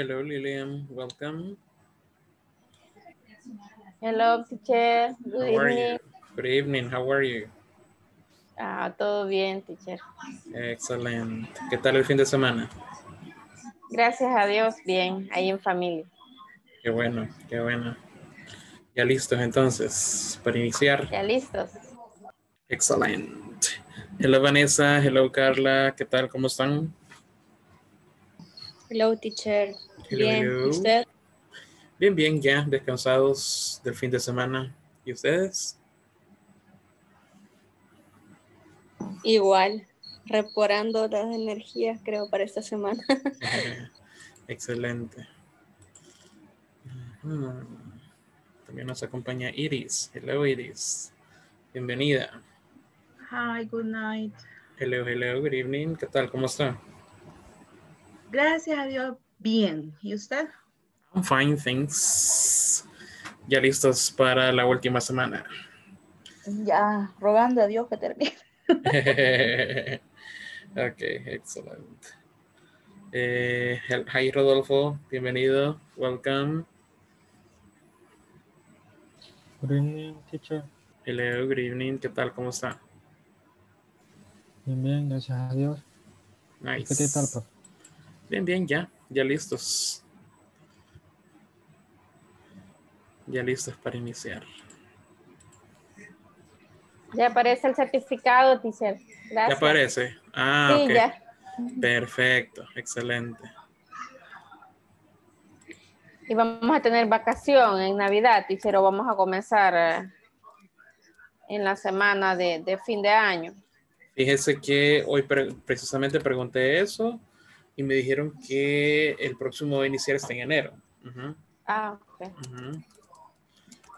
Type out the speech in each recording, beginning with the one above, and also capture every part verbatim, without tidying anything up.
Hello, Lillian. Welcome. Hello, teacher. Good evening. How are you? Good evening. How are you? Ah, todo bien, teacher. Excelente. ¿Qué tal el fin de semana? Gracias a Dios, bien. Ahí en familia. Qué bueno, qué bueno. Ya listos entonces para iniciar. Ya listos. Excelente. Hello, Vanessa. Hello, Carla. ¿Qué tal? ¿Cómo están? Hello, teacher. Hello, bien, hello. ¿Y usted? Bien, bien, ya descansados del fin de semana. ¿Y ustedes? Igual, reparando las energías, creo, para esta semana. Excelente. Uh-huh. También nos acompaña Iris. Hello, Iris. Bienvenida. Hi, good night. Hello, hello, good evening. ¿Qué tal? ¿Cómo está? Gracias a Dios, bien. ¿Y usted? I'm fine, thanks. Ya listos para la última semana. Ya, rogando a Dios que termine. Ok, excelente. Eh, hi, Rodolfo. Bienvenido. Welcome. Good evening, teacher. Hello, good evening. ¿Qué tal? ¿Cómo está? Bien, bien, gracias a Dios. Nice. ¿Qué tal, profe? Bien, bien, ya, ya listos. Ya listos para iniciar. Ya aparece el certificado, teacher. Gracias. Ya aparece. Ah, sí, okay. Ya. Perfecto, excelente. Y vamos a tener vacación en Navidad, teacher, o vamos a comenzar en la semana de, de fin de año. Fíjese que hoy pre- precisamente pregunté eso. Y me dijeron que el próximo va a iniciar este en enero. Uh-huh. Ah, ok. Uh-huh.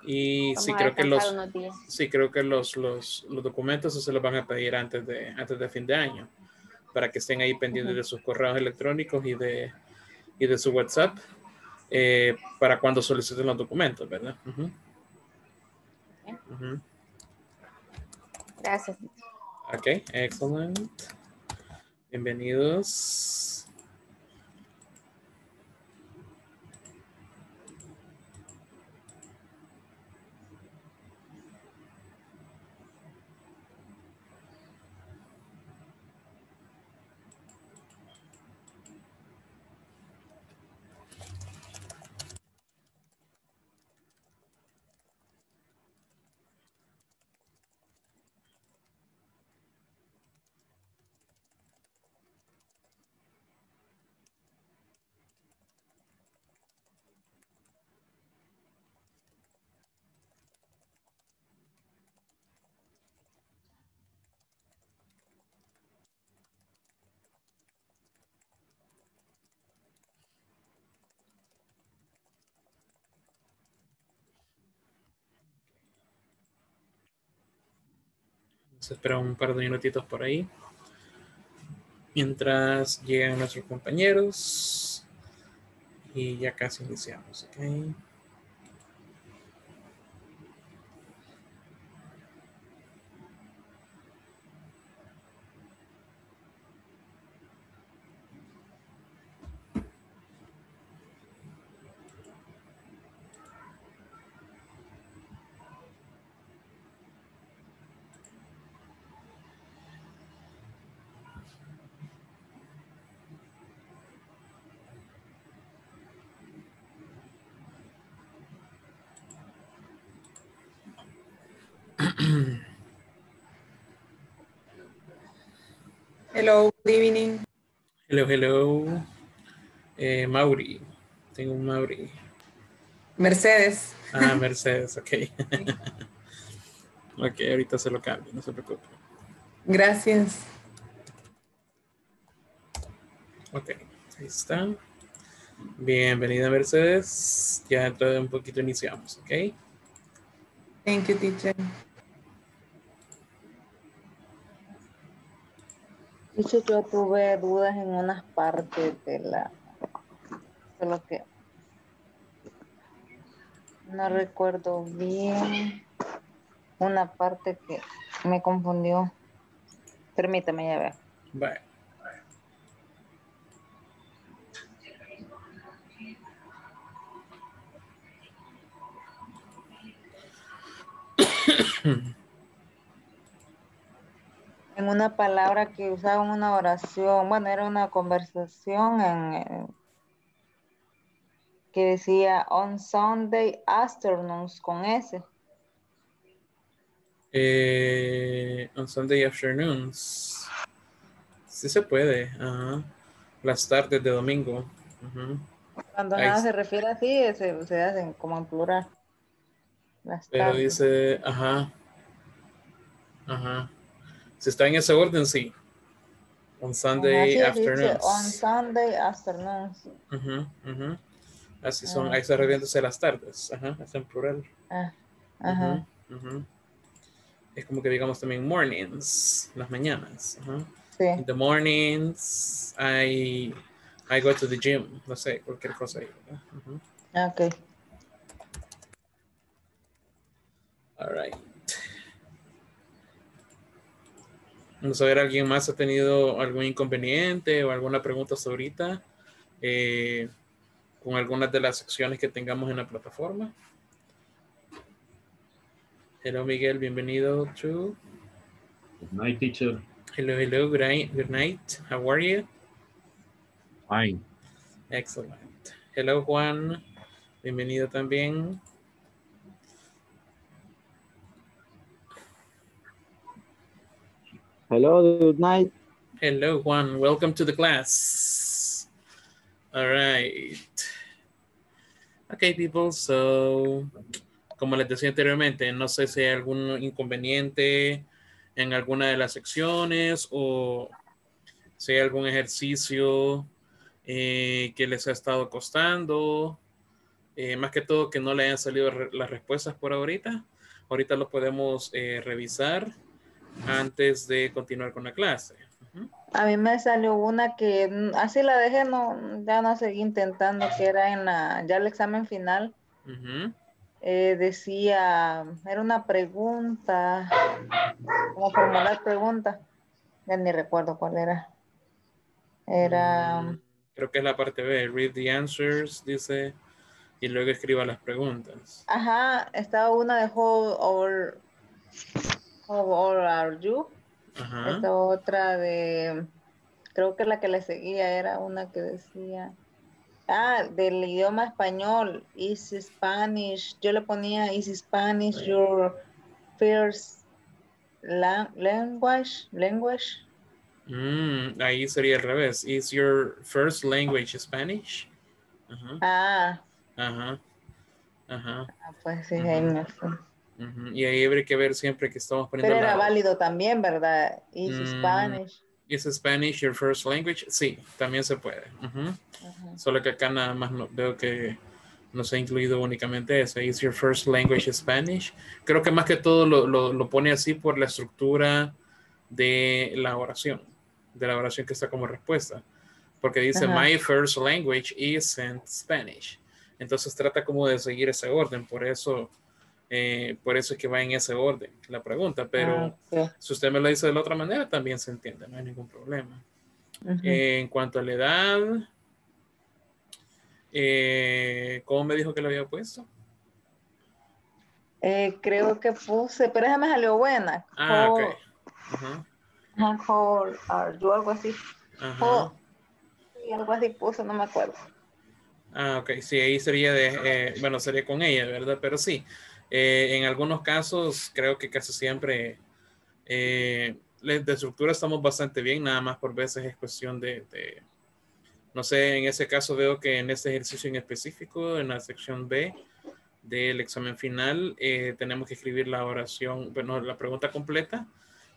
Y sí creo, que los, sí creo que los, los, los documentos se los van a pedir antes de, antes de fin de año. Para que estén ahí pendientes uh-huh. de sus correos electrónicos y de, y de su WhatsApp. Eh, para cuando soliciten los documentos, ¿verdad? Uh-huh. Okay. Uh-huh. Gracias. Ok, excelente. Bienvenidos. Se espera un par de minutitos por ahí. Mientras llegan nuestros compañeros. Y ya casi iniciamos. Okay. Hello, good evening. Hello, hello. Eh, Mauri. Tengo un Mauri. Mercedes. Ah, Mercedes, ok. Ok, ahorita se lo cambio, no se preocupe. Gracias. Ok, ahí está. Bienvenida, Mercedes. Ya dentro de un poquito iniciamos, ok. Thank you, teacher. Dice que yo tuve dudas en unas partes de la de lo que no recuerdo bien una parte que me confundió. Permítame ya ver. Bye. En una palabra que usaban una oración, bueno, era una conversación en, en, que decía on Sunday afternoons con S. Eh, on Sunday afternoons. Sí se puede. Ajá. Las tardes de domingo. Ajá. Cuando nada I... se refiere así, se, se hacen como en plural. Las Pero tardes. Dice, ajá. Ajá. Si está en ese orden, sí. On Sunday así afternoons. Dice, on Sunday afternoons. Ajá, ajá. Así son, ajá. Ahí está refiriéndose las tardes. Ajá, está en plural. Ajá. Ajá. Ajá. Es como que digamos también mornings, las mañanas. Uh-huh. Sí. In the mornings, I, I go to the gym. No sé, cualquier cosa ahí. Uh-huh. Ok. All right. Vamos a ver, ¿alguien más ha tenido algún inconveniente o alguna pregunta hasta ahorita? Eh, con algunas de las secciones que tengamos en la plataforma. Hello, Miguel. Bienvenido. To... Good night, teacher. Hello, hello. Good night. How are you? Fine. Excellent. Hello, Juan. Bienvenido también. Hello, good night. Hello, Juan. Welcome to the class. All right. Okay, people. So... Como les decía anteriormente, no sé si hay algún inconveniente en alguna de las secciones o si hay algún ejercicio eh, que les ha estado costando. Eh, más que todo que no le hayan salido re las respuestas por ahorita. Ahorita los podemos eh, revisar antes de continuar con la clase. Uh-huh. A mí me salió una que así la dejé, no, ya no seguí intentando, que era en la, ya el examen final. Uh-huh. Eh, decía, era una pregunta, como formular pregunta, ya ni recuerdo cuál era. Era... Mm, creo que es la parte B, read the answers, dice, y luego escriba las preguntas. Ajá, estaba una de how old, how old are you? Ajá. Esta otra de, creo que la que le seguía era una que decía... Ah, del idioma español, is Spanish, yo le ponía is Spanish your first la language, language. Mm, ahí sería al revés, is your first language Spanish? Uh-huh. Ah. Ajá, uh-huh. Ajá. Uh-huh. Ah, pues sí, uh-huh. Ahí no sé. Uh-huh. Y ahí habría que ver siempre que estamos poniendo. Pero era válido también, ¿verdad? Is mm. Spanish. ¿Es Spanish your first language? Sí, también se puede. Uh-huh. Uh-huh. Solo que acá nada más no, veo que no se ha incluido únicamente eso. ¿Es your first language Spanish? Creo que más que todo lo, lo, lo pone así por la estructura de la oración. De la oración que está como respuesta. Porque dice, uh-huh. My first language isn't Spanish. Entonces trata como de seguir ese orden. Por eso... Eh, por eso es que va en ese orden la pregunta, pero ah, sí. Si usted me lo dice de la otra manera, también se entiende, no hay ningún problema. Uh-huh. Eh, en cuanto a la edad, eh, ¿cómo me dijo que lo había puesto? Eh, creo que puse, pero esa me salió buena. Ah, how, ok. Uh-huh. How, yo algo así. Uh-huh. How, y algo así puse, no me acuerdo. Ah, ok, sí, ahí sería de, eh, bueno, sería con ella, ¿verdad? Pero sí. Eh, en algunos casos, creo que casi siempre eh, de estructura estamos bastante bien, nada más por veces es cuestión de, de, no sé, en ese caso veo que en este ejercicio en específico, en la sección B del examen final, eh, tenemos que escribir la oración, bueno, la pregunta completa,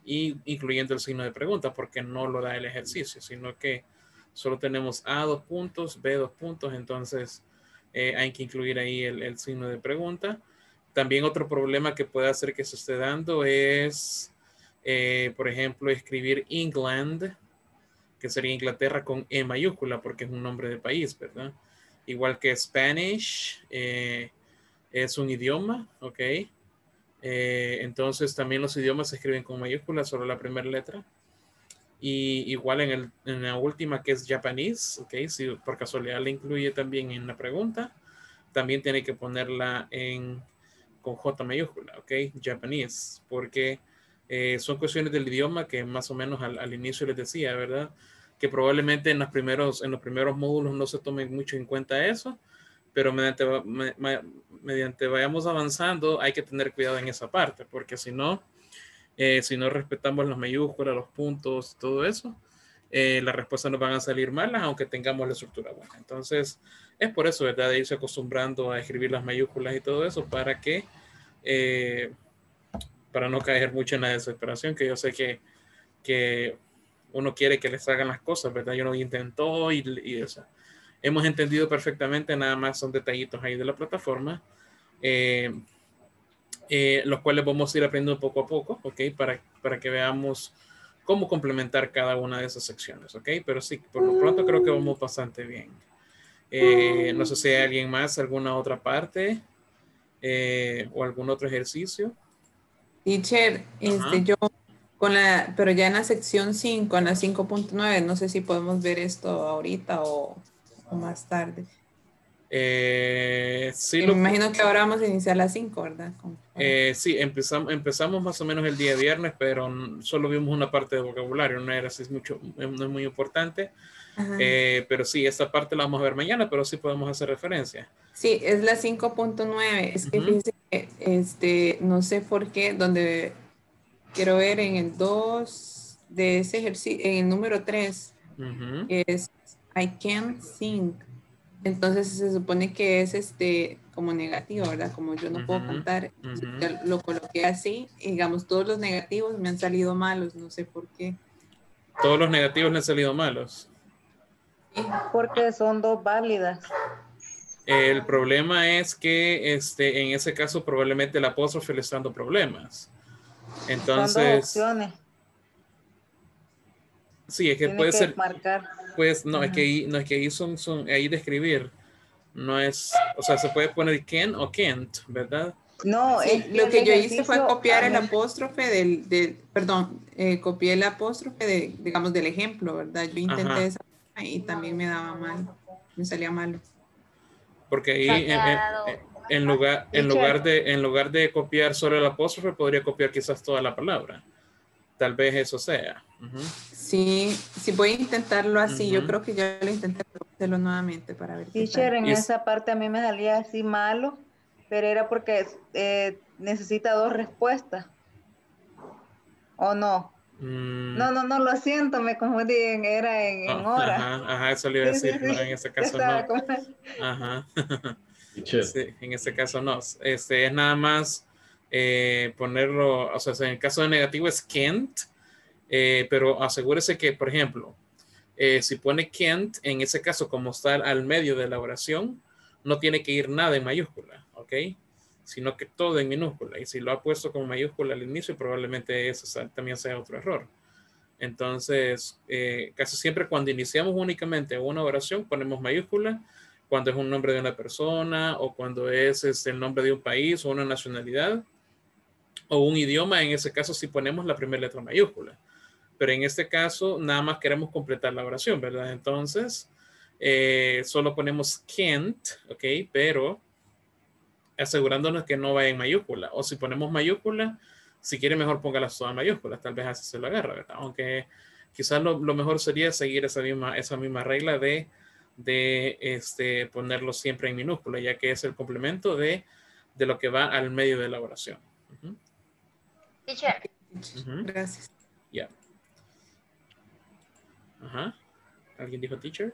y incluyendo el signo de pregunta, porque no lo da el ejercicio, sino que solo tenemos A dos puntos, B dos puntos, entonces eh, hay que incluir ahí el, el signo de pregunta. También otro problema que puede hacer que se esté dando es, eh, por ejemplo, escribir England, que sería Inglaterra con E mayúscula, porque es un nombre de país, ¿verdad? Igual que Spanish, eh, es un idioma, ¿ok? Eh, entonces también los idiomas se escriben con mayúscula, solo la primera letra. Y igual en, el, en la última que es Japanese, ¿ok? Si por casualidad la incluye también en la pregunta, también tiene que ponerla en... con J mayúscula, ok, Japanese, porque eh, son cuestiones del idioma que más o menos al, al inicio les decía, ¿verdad? Que probablemente en los primeros, en los primeros módulos no se tomen mucho en cuenta eso, pero mediante, me, me, mediante vayamos avanzando hay que tener cuidado en esa parte, porque si no, eh, si no respetamos las mayúsculas, los puntos, todo eso, eh, las respuestas nos van a salir malas, aunque tengamos la estructura buena. Entonces, es por eso, ¿verdad? De irse acostumbrando a escribir las mayúsculas y todo eso para que, eh, para no caer mucho en la desesperación, que yo sé que, que uno quiere que les hagan las cosas, ¿verdad? Yo lo intentó y, y eso. Hemos entendido perfectamente, nada más son detallitos ahí de la plataforma, eh, eh, los cuales vamos a ir aprendiendo poco a poco, ¿ok? Para, para que veamos cómo complementar cada una de esas secciones, ¿ok? Pero sí, por lo pronto creo que vamos bastante bien. Eh, no sé si hay alguien más, alguna otra parte eh, o algún otro ejercicio. Teacher, este, yo con la, pero ya en la sección cinco, en la cinco punto nueve, no sé si podemos ver esto ahorita o, o más tarde. Eh, sí, lo, me imagino que ahora vamos a iniciar la cinco, ¿verdad? Con, con... Eh, sí, empezamos, empezamos más o menos el día viernes, pero solo vimos una parte de vocabulario, no era así mucho, no es muy importante. Eh, pero sí, esta parte la vamos a ver mañana, pero sí podemos hacer referencia. Sí, es la cinco punto nueve. Es que uh-huh. Fíjense que este, no sé por qué, donde quiero ver en el dos de ese ejercicio, en el número tres, uh-huh. Es I can't sing. Entonces se supone que es este como negativo, ¿verdad? Como yo no uh-huh. puedo cantar, uh-huh. Lo coloqué así. Y digamos, todos los negativos me han salido malos, no sé por qué. Todos los negativos le han salido malos. Porque son dos válidas. El problema es que este, en ese caso probablemente el apóstrofe le está dando problemas. Entonces, son dos opciones. Sí, es que tiene puede que ser marcar. Pues no, uh-huh. es que ahí, no, es que ahí son, son ahí describir. No es, o sea, se puede poner can o can't, ¿verdad? No, sí, es, lo que yo hice fue copiar el apóstrofe del, del perdón, eh, copié el apóstrofe de, digamos, del ejemplo, ¿verdad? Yo intenté ajá. esa y también me daba mal, me salía malo. Porque ahí en, en, en, lugar, en, lugar de, en lugar de copiar solo el apóstrofe, podría copiar quizás toda la palabra. Tal vez eso sea. Uh-huh. Sí, sí voy a intentarlo así. Uh-huh. Yo creo que ya lo intenté hacerlo nuevamente para ver. Teacher, en esa parte a mí me salía así malo, pero era porque eh, necesita dos respuestas. ¿O no? No, no, no, lo siento, me confundí, era en, en oh, hora. Ajá, ajá, eso le iba a decir, sí, sí, sí. En ese caso no. Con... Ajá. Sí, en ese caso no. Este, es nada más eh, ponerlo, o sea, en el caso de negativo es can't, eh, pero asegúrese que, por ejemplo, eh, si pone can't, en ese caso, como está al medio de la oración, no tiene que ir nada en mayúscula, ¿ok? Sino que todo en minúscula. Y si lo ha puesto con mayúscula al inicio, probablemente eso también sea otro error. Entonces, eh, casi siempre cuando iniciamos únicamente una oración, ponemos mayúscula cuando es un nombre de una persona o cuando es, es el nombre de un país o una nacionalidad o un idioma. En ese caso, sí ponemos la primera letra mayúscula. Pero en este caso, nada más queremos completar la oración, ¿verdad? Entonces, eh, solo ponemos can't, ¿ok? Pero asegurándonos que no vaya en mayúscula, o si ponemos mayúscula, si quiere mejor póngalas todas mayúsculas, tal vez así se lo agarra, ¿verdad? Aunque quizás lo, lo mejor sería seguir esa misma, esa misma regla de, de este, ponerlo siempre en minúscula, ya que es el complemento de, de lo que va al medio de la oración. Uh-huh. Teacher. Uh-huh. Gracias. Ya. Yeah. Ajá. ¿Alguien dijo teacher?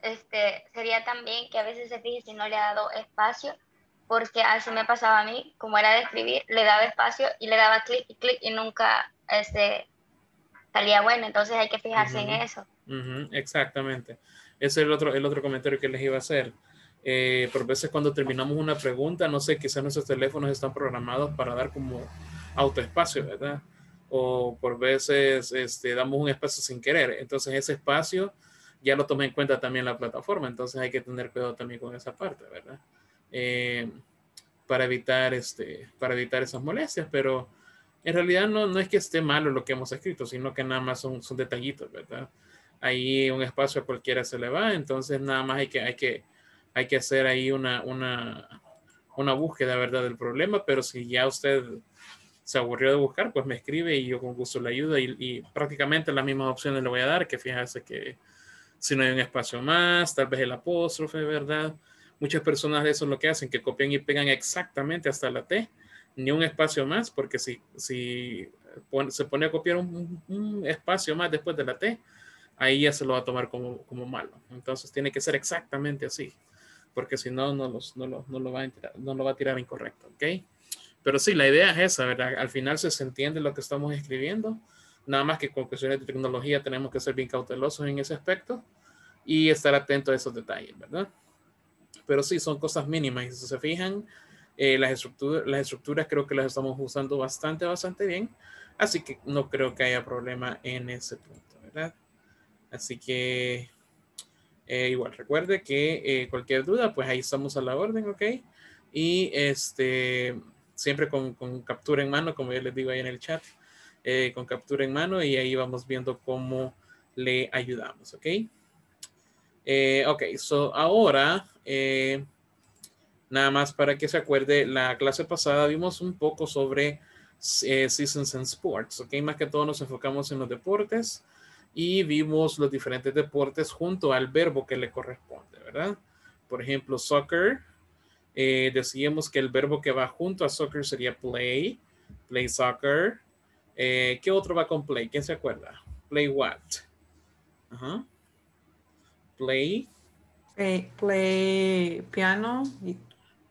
Este, sería también que a veces se fije si no le ha dado espacio, porque así me pasaba a mí, como era de escribir, le daba espacio y le daba clic y clic y nunca este, salía bueno, entonces hay que fijarse uh-huh. en eso. Uh-huh. Exactamente. Ese es el otro, el otro comentario que les iba a hacer. Eh, por veces cuando terminamos una pregunta, no sé, quizás nuestros teléfonos están programados para dar como autoespacio, ¿verdad? O por veces este, damos un espacio sin querer, entonces ese espacio ya lo tomé en cuenta también la plataforma, entonces hay que tener cuidado también con esa parte, ¿verdad? Eh, para evitar este, para evitar esas molestias, pero en realidad no, no es que esté malo lo que hemos escrito, sino que nada más son, son detallitos, ¿verdad? Ahí un espacio a cualquiera se le va, entonces nada más hay que, hay que, hay que hacer ahí una, una, una búsqueda, ¿verdad?, del problema, pero si ya usted se aburrió de buscar, pues me escribe y yo con gusto le ayudo y, y prácticamente las mismas opciones le voy a dar, que fíjese que si no hay un espacio más, tal vez el apóstrofe, ¿verdad? Muchas personas eso es lo que hacen, que copian y pegan exactamente hasta la T, ni un espacio más, porque si, si pon, se pone a copiar un, un espacio más después de la T, ahí ya se lo va a tomar como, como malo. Entonces tiene que ser exactamente así, porque si no, no, los, no, lo, no, lo va a, no lo va a tirar incorrecto, ¿ok? Pero sí, la idea es esa, ¿verdad? Al final se entiende lo que estamos escribiendo, nada más que con cuestiones de tecnología tenemos que ser bien cautelosos en ese aspecto y estar atentos a esos detalles, ¿verdad? Pero sí, son cosas mínimas y si se fijan, eh, las, estructura, las estructuras creo que las estamos usando bastante, bastante bien. Así que no creo que haya problema en ese punto, ¿verdad? Así que eh, igual, recuerde que eh, cualquier duda, pues ahí estamos a la orden, ¿ok? Y este, siempre con, con captura en mano, como yo les digo ahí en el chat, eh, con captura en mano y ahí vamos viendo cómo le ayudamos, ¿ok? Eh, ok, so ahora, eh, nada más para que se acuerde, la clase pasada vimos un poco sobre eh, Seasons and Sports, ok, más que todo nos enfocamos en los deportes y vimos los diferentes deportes junto al verbo que le corresponde, ¿verdad? Por ejemplo, soccer, eh, decíamos que el verbo que va junto a soccer sería play, play soccer, eh, ¿qué otro va con play? ¿Quién se acuerda? Play what? Ajá. Uh-huh. Play. play. Play piano.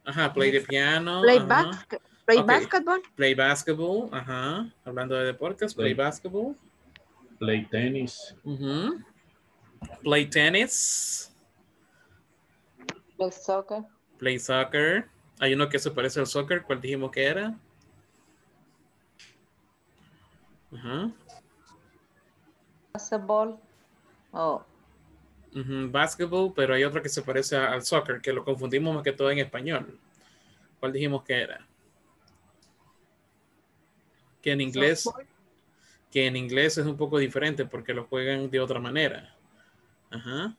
Ajá, play de piano. Play, ajá. Basque, play okay. basketball. Play basketball, ajá. Hablando de deportes, play, play basketball. Play tenis. Uh-huh. Play tenis. Play soccer. Play soccer. Hay uno que se parece al soccer, ¿cuál dijimos que era? Ajá. Basketball. Oh. Uh-huh, basketball, pero hay otro que se parece a, al soccer, que lo confundimos más que todo en español. ¿Cuál dijimos que era? Que en inglés softball. Que en inglés es un poco diferente porque lo juegan de otra manera. Ajá.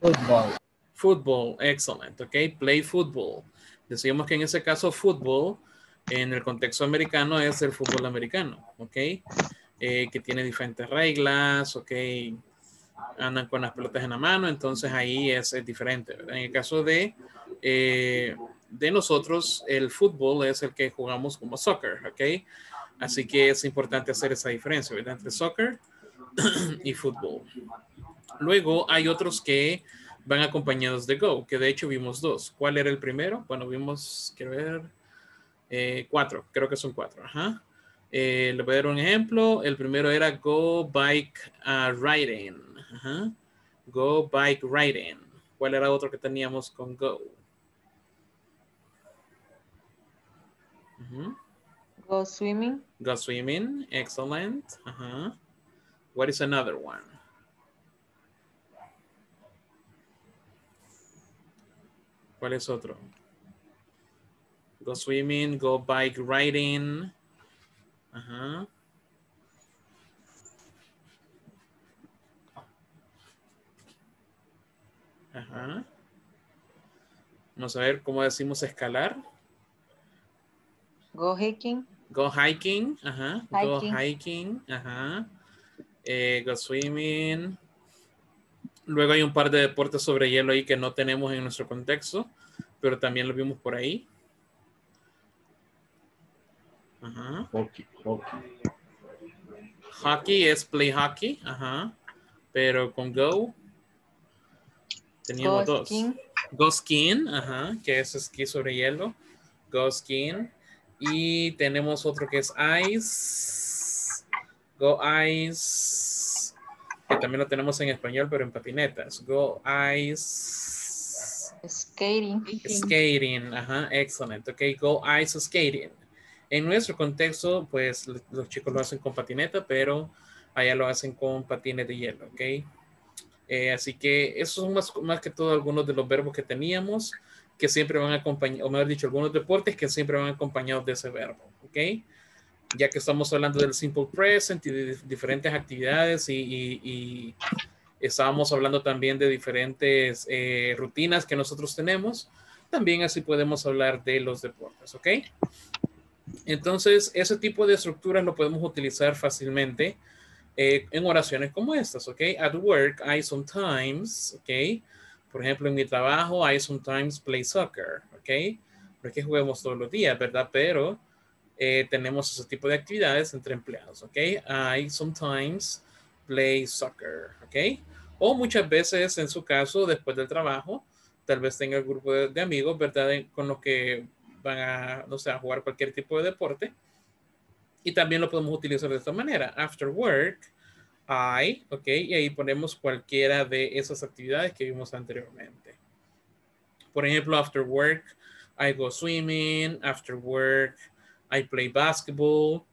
Fútbol. Fútbol, excelente, ok. Play football. Decíamos que en ese caso fútbol, en el contexto americano es el fútbol americano, ok. Eh, que tiene diferentes reglas, ok. Andan con las pelotas en la mano, entonces ahí es, es diferente, ¿verdad? En el caso de, eh, de nosotros, el fútbol es el que jugamos como soccer, ¿ok? Así que es importante hacer esa diferencia, ¿verdad? Entre soccer y fútbol. Luego hay otros que van acompañados de go, que de hecho vimos dos. ¿Cuál era el primero? Bueno, vimos, quiero ver, eh, cuatro, creo que son cuatro, ajá. Eh, le voy a dar un ejemplo. El primero era go bike uh, riding. Ajá. Go bike riding. ¿Cuál era otro que teníamos con go? Uh-huh. Go swimming. Go swimming. Excellent. Ajá. What is another one? ¿Cuál es otro? Go swimming, go bike riding. Ajá. Ajá. Vamos a ver cómo decimos escalar. Go hiking. Go hiking. Ajá. Hiking. Go hiking. Ajá. Eh, go swimming. Luego hay un par de deportes sobre hielo ahí que no tenemos en nuestro contexto, pero también lo vimos por ahí. Ajá. Hockey, hockey. Hockey es play hockey, ajá. Pero con go teníamos go dos. Skin. Go skin, ajá, que es esquí sobre hielo. Go skin. Y tenemos otro que es ice. Go ice. Que también lo tenemos en español, pero en patinetas. Go ice. Skating. Skating, ajá, excelente. Ok, go ice skating. En nuestro contexto, pues los chicos lo hacen con patineta, pero allá lo hacen con patines de hielo, ¿ok? Eh, así que esos son más, más que todo algunos de los verbos que teníamos, que siempre van acompañados, o mejor dicho, algunos deportes que siempre van acompañados de ese verbo, ¿ok? Ya que estamos hablando del simple present y de diferentes actividades y, y, y estábamos hablando también de diferentes eh, rutinas que nosotros tenemos, También así podemos hablar de los deportes, ¿ok? Entonces, ese tipo de estructuras lo podemos utilizar fácilmente eh, en oraciones como estas, ¿ok? At work, I sometimes, ¿ok? Por ejemplo, en mi trabajo, I sometimes play soccer, ¿ok? No es que juguemos todos los días, ¿verdad? Pero eh, tenemos ese tipo de actividades entre empleados, ¿ok? I sometimes play soccer, ¿ok? O muchas veces, en su caso, después del trabajo, tal vez tenga el grupo de, de amigos, ¿verdad? Con los que van a, no sé, a jugar cualquier tipo de deporte. Y también lo podemos utilizar de esta manera. After work, I, ok, y ahí ponemos cualquiera de esas actividades que vimos anteriormente. Por ejemplo, after work, I go swimming. After work, I play basketball.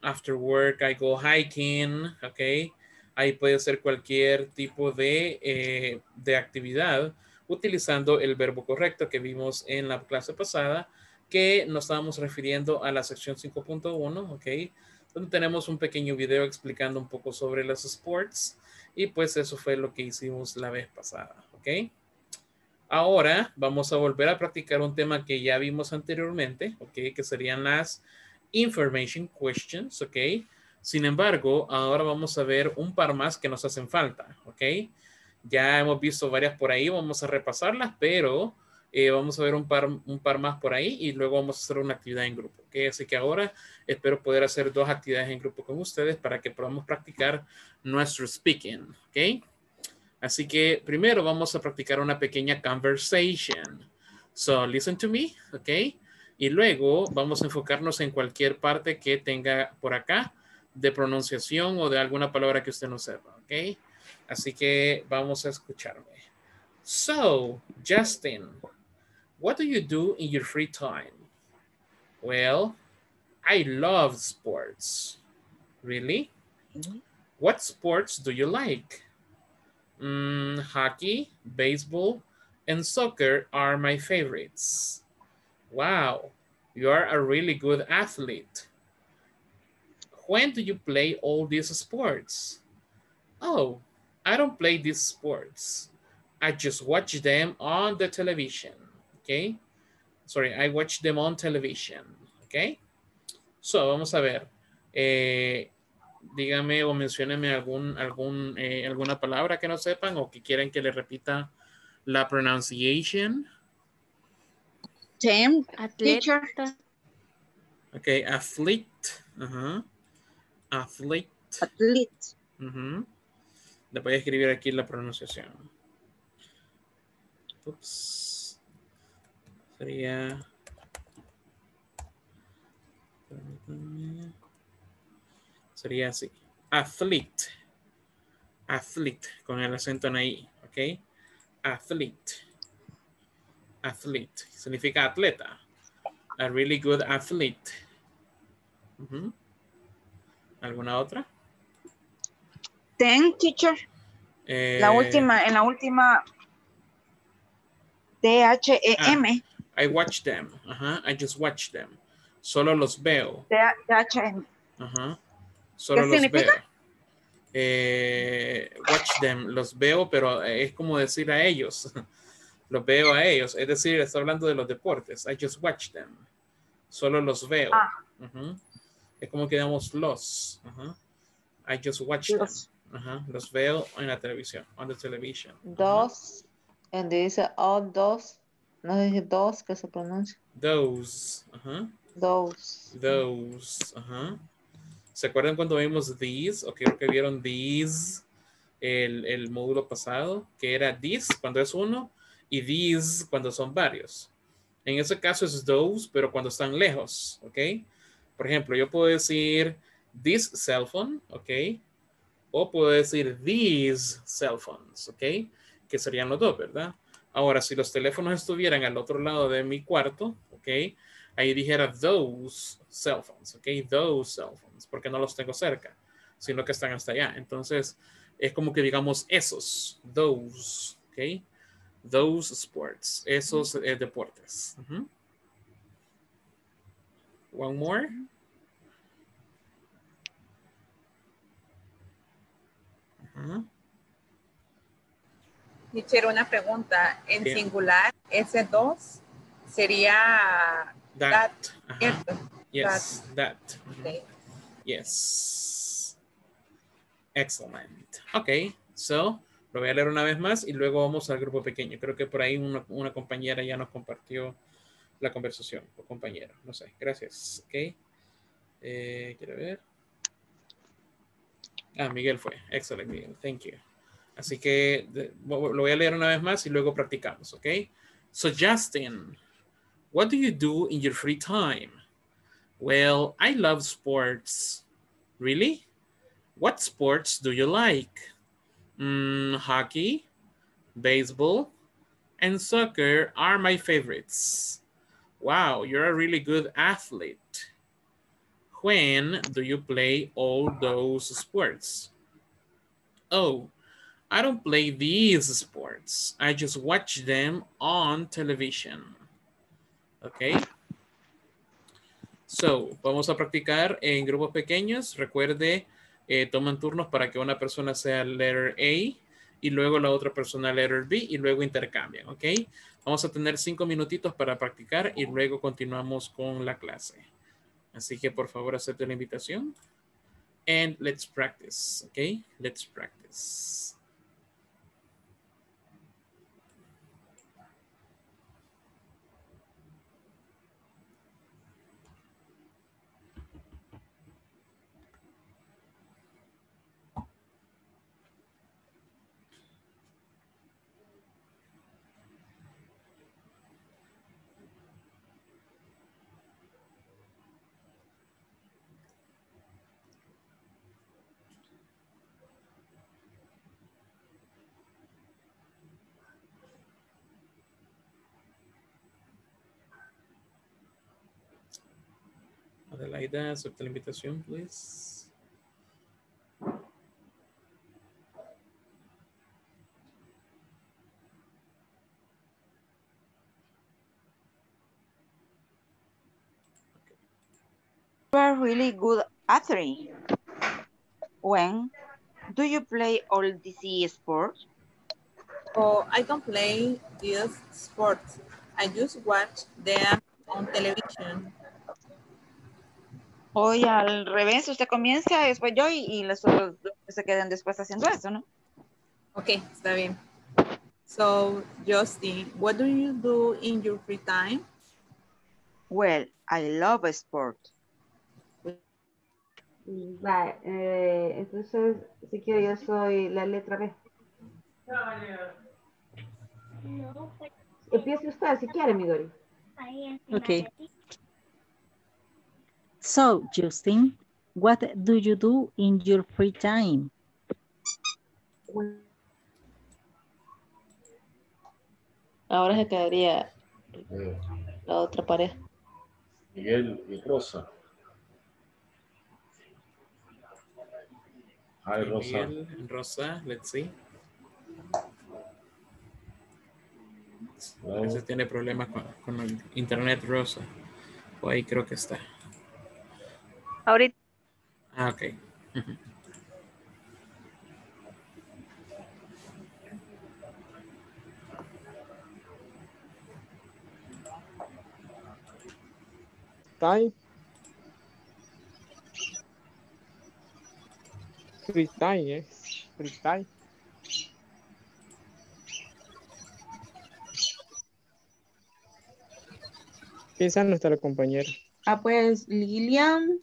After work, I go hiking, ok. Ahí puede ser cualquier tipo de, eh, de actividad utilizando el verbo correcto que vimos en la clase pasada, que nos estábamos refiriendo a la sección cinco punto uno, ¿ok? Donde tenemos un pequeño video explicando un poco sobre las sports y pues eso fue lo que hicimos la vez pasada, ¿ok? Ahora vamos a volver a practicar un tema que ya vimos anteriormente, ¿ok? Que serían las information questions, ¿ok? Sin embargo, ahora vamos a ver un par más que nos hacen falta, ¿ok? Ya hemos visto varias por ahí, vamos a repasarlas, pero eh, vamos a ver un par, un par más por ahí y luego vamos a hacer una actividad en grupo, ¿ok? Así que ahora espero poder hacer dos actividades en grupo con ustedes para que podamos practicar nuestro speaking, ¿ok? Así que primero vamos a practicar una pequeña conversation. So, listen to me, ¿ok? Y luego vamos a enfocarnos en cualquier parte que tenga por acá de pronunciación o de alguna palabra que usted no sepa, ¿ok? Así que vamos a escucharme. So, Justin, what do you do in your free time? Well, I love sports. Really? Mm-hmm. What sports do you like? Mm, hockey, baseball, and soccer are my favorites. Wow, you are a really good athlete. When do you play all these sports? Oh, I don't play these sports. I just watch them on the television, okay? Sorry, I watch them on television, okay? So, vamos a ver. Eh, dígame o mencióneme algún, algún, eh, alguna palabra que no sepan o que quieran que le repita la pronunciation. Team, atleta. Okay, athlete. Uh-huh. Athlete. Athlete. Uh-huh. Le voy a escribir aquí la pronunciación. Ups. Sería. Sería así. Athlete. Athlete. Con el acento en ahí. ¿Ok? Athlete. Athlete. Significa atleta. A really good athlete. Uh-huh. ¿Alguna otra? Ten, teacher. Eh, la última, en la última. T H E M. Ah, I watch them. Ajá. I just watch them. Solo los veo. T H E M. Ajá. Solo los significa? Veo. Eh, watch them. Los veo, pero es como decir a ellos. Los veo a ellos. Es decir, está hablando de los deportes. I just watch them. Solo los veo. Ah. Uh-huh. Es como que damos los. Uh-huh. I just watch them. Uh-huh. Los veo en la televisión. On the television. Uh-huh. Dos. And dice all dos. No dice dos que se pronuncia. Those. Uh-huh. Those. Those. Uh-huh. ¿Se acuerdan cuando vimos these? O creo que vieron these. El, el módulo pasado. Que era this cuando es uno. Y these cuando son varios. En ese caso es those. Pero cuando están lejos. ¿Ok? Por ejemplo, yo puedo decir this cell phone, ¿ok? O puedo decir these cell phones, ¿ok? Que serían los dos, ¿verdad? Ahora, si los teléfonos estuvieran al otro lado de mi cuarto, ¿ok? Ahí dijera those cell phones, ¿ok? Those cell phones, porque no los tengo cerca, sino que están hasta allá. Entonces, es como que digamos esos, those, ¿ok? Those sports, esos eh, deportes. Uh-huh. One more. Uh-huh. Hicieron una pregunta. En bien. Singular, ese dos sería that. that ¿cierto? Yes, that. that. Okay. Yes. Excellent. Ok, so, lo voy a leer una vez más y luego vamos al grupo pequeño. Creo que por ahí una, una compañera ya nos compartió la conversación. O compañero, no sé. Gracias. Ok. Eh, quiero ver. Ah, Miguel fue. Excelente, Miguel. Thank you. Así que de, lo voy a leer una vez más y luego practicamos, ¿ok? So, Justin, what do you do in your free time? Well, I love sports. Really? What sports do you like? Mm, hockey, baseball, and soccer are my favorites. Wow, you're a really good athlete. When do you play all those sports? Oh, I don't play these sports. I just watch them on television. Okay. So, vamos a practicar en grupos pequeños. Recuerde, eh, toman turnos para que una persona sea letter A y luego la otra persona letter B y luego intercambian. Okay. Vamos a tener cinco minutitos para practicar y luego continuamos con la clase. Así que por favor acepte la invitación. And let's practice, okay? Let's practice. Adelaida, acepta la invitación, please. You are really good athlete. When do you play all these sports? Oh, I don't play these sports. I just watch them on television. Hoy al revés, usted comienza, después yo y, y los otros se quedan después haciendo eso, ¿no? Ok, está bien. So, Justin, what do you do in your free time? Well, I love sport. Vale, eh, entonces, si quiero, yo soy la letra B. Empiece usted, si quiere, Midori. Ok. So, Justin, what do you do in your free time? Ahora se quedaría la otra pareja. Miguel y Rosa. Hi, Rosa. Miguel and Rosa, let's see. A veces tiene problemas con, con el internet, Rosa. O ahí creo que está. Ahorita. Ah, ok. Uh-huh. Time. Free time, yes. Free time. Piensa en nuestra compañera. Ah, pues, Lillian.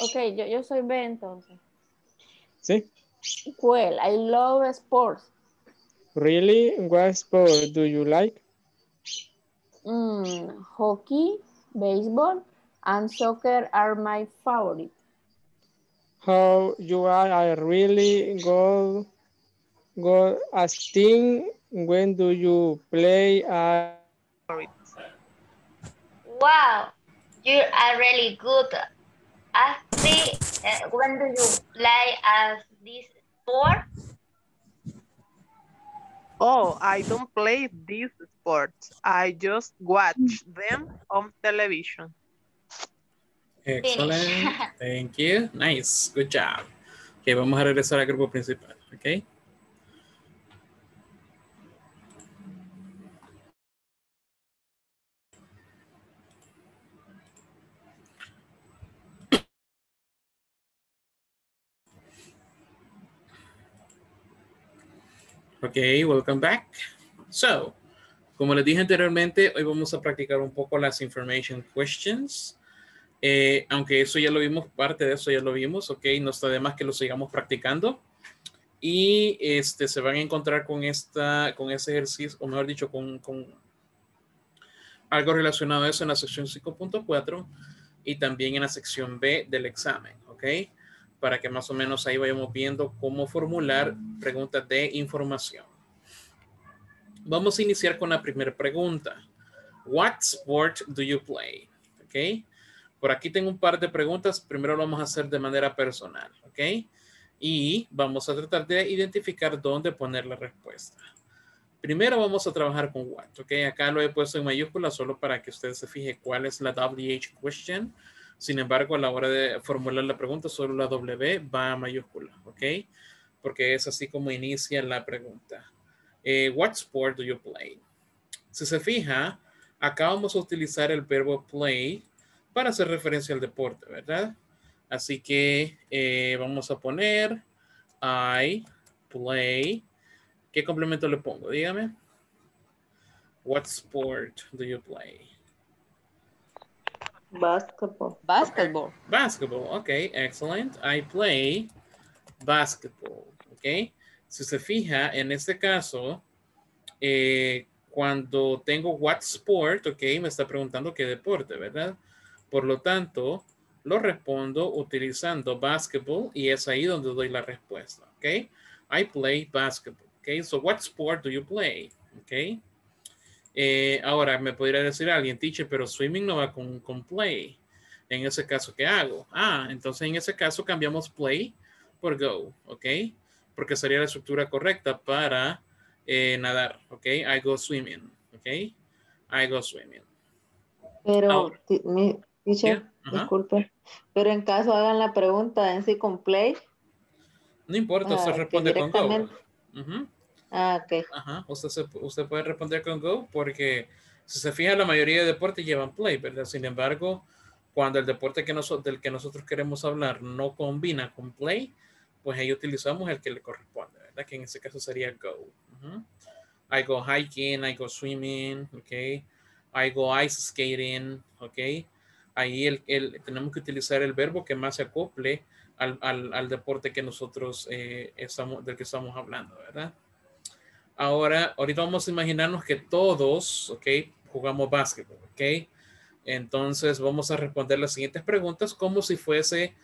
Ok, yo, yo soy B entonces. ¿Sí? Well, I love sports. Really? What sport do you like? Mm, hockey, baseball, and soccer are my favorite. How you are a really good, good team. When do you play? A... Wow, you are really good. Ashley, uh, when do you play as this sport? Oh, I don't play these sports. I just watch them on television. Excellent. Thank you. Nice. Good job. Ok, vamos a regresar al grupo principal. Ok. Ok, welcome back. So, como les dije anteriormente, hoy vamos a practicar un poco las information questions. Eh, aunque eso ya lo vimos, parte de eso ya lo vimos, ok, no está de más que lo sigamos practicando. Y este, se van a encontrar con, esta, con ese ejercicio, o mejor dicho, con, con algo relacionado a eso en la sección cinco punto cuatro y también en la sección B del examen, ok, para que más o menos ahí vayamos viendo cómo formular preguntas de información. Vamos a iniciar con la primera pregunta. What sport do you play? Ok. Por aquí tengo un par de preguntas. Primero lo vamos a hacer de manera personal, ¿ok? Y vamos a tratar de identificar dónde poner la respuesta. Primero vamos a trabajar con what, ¿ok? Acá lo he puesto en mayúsculas solo para que usted se fije cuál es la W H question. Sin embargo, a la hora de formular la pregunta, solo la W va a mayúscula, ¿ok? Porque es así como inicia la pregunta. Eh, what sport do you play? Si se fija, acá vamos a utilizar el verbo play para hacer referencia al deporte, ¿verdad? Así que eh, vamos a poner I play. ¿Qué complemento le pongo? Dígame. What sport do you play? Basketball. Basketball. Okay. Basketball, ok, excellent. I play basketball, ok. Si se fija, en este caso, eh, cuando tengo what sport, ok, me está preguntando qué deporte, ¿verdad? Por lo tanto, lo respondo utilizando basketball y es ahí donde doy la respuesta, ¿ok? I play basketball, ¿ok? So, what sport do you play? ¿Ok? Eh, ahora, me podría decir alguien, teacher, pero swimming no va con, con play. En ese caso, ¿qué hago? Ah, entonces en ese caso cambiamos play por go, ¿ok? Porque sería la estructura correcta para eh, nadar, ¿ok? I go swimming, ¿ok? I go swimming. Pero... Ahora, Teacher, yeah, disculpe, pero en caso hagan la pregunta en sí con play. No importa, usted ah, responde con go. Uh-huh. Ah, ok. Ajá. Usted, se, usted puede responder con go porque si se fija la mayoría de deportes llevan play, ¿verdad? Sin embargo, cuando el deporte que nos, del que nosotros queremos hablar no combina con play, pues ahí utilizamos el que le corresponde, ¿verdad? Que en este caso sería go. Uh-huh. I go hiking, I go swimming, ok. I go ice skating, ok. Ahí el, el, tenemos que utilizar el verbo que más se acople al, al, al deporte que nosotros eh, estamos, del que estamos hablando, ¿verdad? Ahora, ahorita vamos a imaginarnos que todos, ¿ok? Jugamos básquetbol, ¿ok? Entonces vamos a responder las siguientes preguntas como si fuese,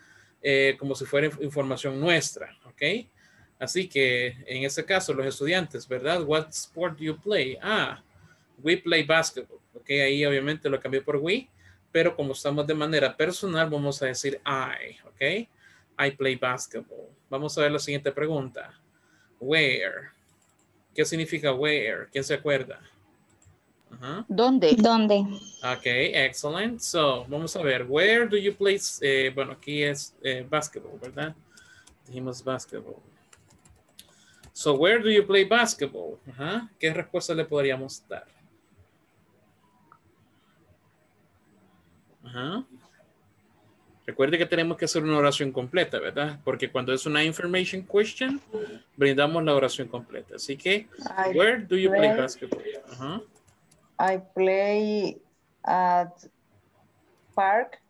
eh, como si fuera información nuestra, ¿ok? Así que en este caso los estudiantes, ¿verdad? What sport do you play? Ah, we play basketball, ¿ok? Ahí obviamente lo cambié por we. Pero como estamos de manera personal, vamos a decir I, ¿ok? I play basketball. Vamos a ver la siguiente pregunta. Where. ¿Qué significa where? ¿Quién se acuerda? Uh-huh. ¿Dónde? ¿Dónde? Ok, excellent. So, vamos a ver. Where do you play? Eh, bueno, aquí es eh, basketball, ¿verdad? Dijimos basketball. So, where do you play basketball? Uh-huh. ¿Qué respuesta le podríamos dar? Ajá. Recuerde que tenemos que hacer una oración completa, ¿verdad? Porque cuando es una information question, brindamos la oración completa. Así que, I where do you play, play basketball? Ajá. I play at park.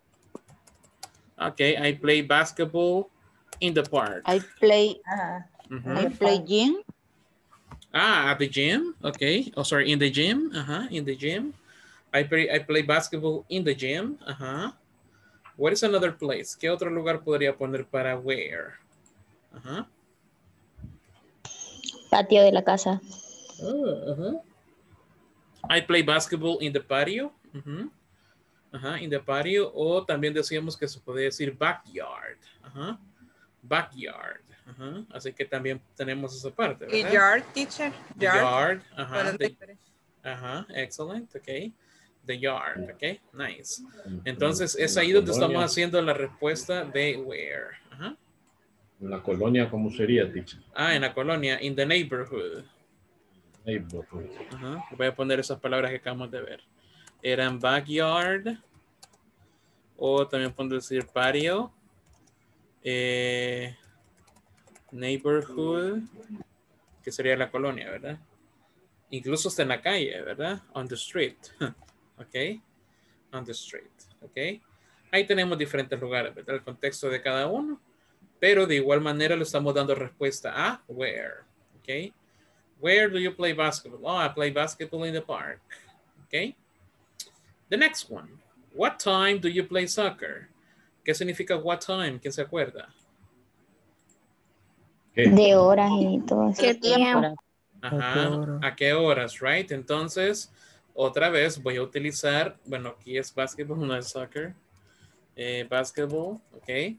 Okay, I play basketball in the park. I play, uh, uh-huh. I play gym. Ah, at the gym. Okay. Oh, sorry, in the gym. Ajá, in the gym. I play, I play basketball in the gym. Uh-huh. What is another place? ¿Qué otro lugar podría poner para where? Uh-huh. Patio de la casa. Oh, uh-huh. I play basketball in the patio. Uh-huh. Uh-huh, in the patio. O también decíamos que se podía decir backyard. Uh-huh. Backyard. Uh-huh. Así que también tenemos esa parte, ¿verdad? Yard, teacher. Yard. Yard. Uh-huh. The, uh-huh. Excellent. Okay. The yard, ok, nice. Entonces es ahí donde colonia. Estamos haciendo la respuesta de where. Ajá. En la colonia, ¿cómo sería, teacher? Ah, en la colonia, in the neighborhood. Neighborhood. Ajá. Voy a poner esas palabras que acabamos de ver. Eran backyard, o también puedo decir patio, eh, neighborhood, que que sería la colonia, ¿verdad? Incluso está en la calle, ¿verdad? On the street. Ok. On the street. Ok. Ahí tenemos diferentes lugares, ¿verdad? El contexto de cada uno. Pero de igual manera le estamos dando respuesta a where. Ok. Where do you play basketball? Oh, I play basketball in the park. Ok. The next one. What time do you play soccer? ¿Qué significa what time? ¿Quién se acuerda? De horas y todo. ¿Qué tiempo? Ajá, ¿a qué horas? Right, entonces, otra vez voy a utilizar, bueno, aquí es basketball, no es soccer. Eh, basketball, ok.